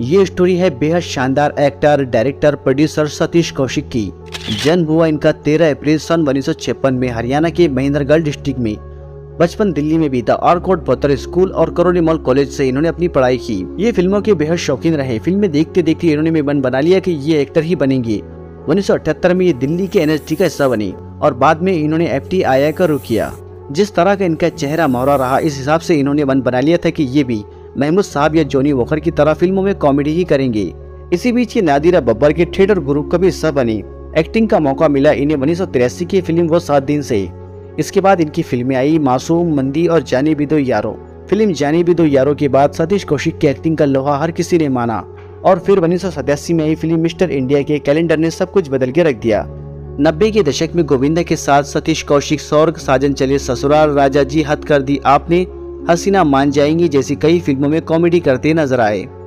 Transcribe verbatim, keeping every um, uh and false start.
ये स्टोरी है बेहद शानदार actor director producer Satish Kaushik की। जन्म हुआ इनका तेरह अप्रैल सन उन्नीस सौ छप्पन में हरियाणा के महेंद्रगढ़ डिस्ट्रिक्ट में। बचपन दिल्ली में बीता। आरकोट बटर स्कूल और करौली मॉल कॉलेज से इन्होंने अपनी पढ़ाई की। ये फिल्मों के बेहद शौकीन रहे। फिल्में देखते देखते इन्होंने मन बना लिया कि ये एक्टर ही बनेंगे। उन्नीस सौ अठहत्तर में ये दिल्ली के एन एस डी का हिस्सा बने और बाद में इन्होंने एफ टी आई आई का रुख किया। जिस तरह का इनका चेहरा मोहरा रहा, इस हिसाब से इन्होंने मन बना लिया था कि ये भी महमूद साहब या जॉनी वॉकर की तरह फिल्मों में कॉमेडी ही करेंगे। इसी बीच ये नादिरा बब्बर के थिएटर ग्रुप का भी हिस्सा बनी। एक्टिंग का मौका मिला इन्हें उन्नीस सौ तिरासी की फिल्म वो सात दिन से। इसके बाद इनकी फिल्में आई मासूम, मंदी और जाने भी दो यारो। फिल्म जाने भी दो यारो के बाद सतीश कौशिक की एक्टिंग का लोहा हर किसी ने माना और फिर उन्नीस सौ सतासी में आई फिल्म मिस्टर इंडिया के कैलेंडर ने सब कुछ बदल के रख दिया। नब्बे के दशक में गोविंदा के साथ सतीश कौशिक स्वर्ग, साजन, चले ससुराल, राजा जी हथ कर दी आपने, आईसी ना मान जाएंगी जैसी कई फिल्मों में कॉमेडी करते नजर आए।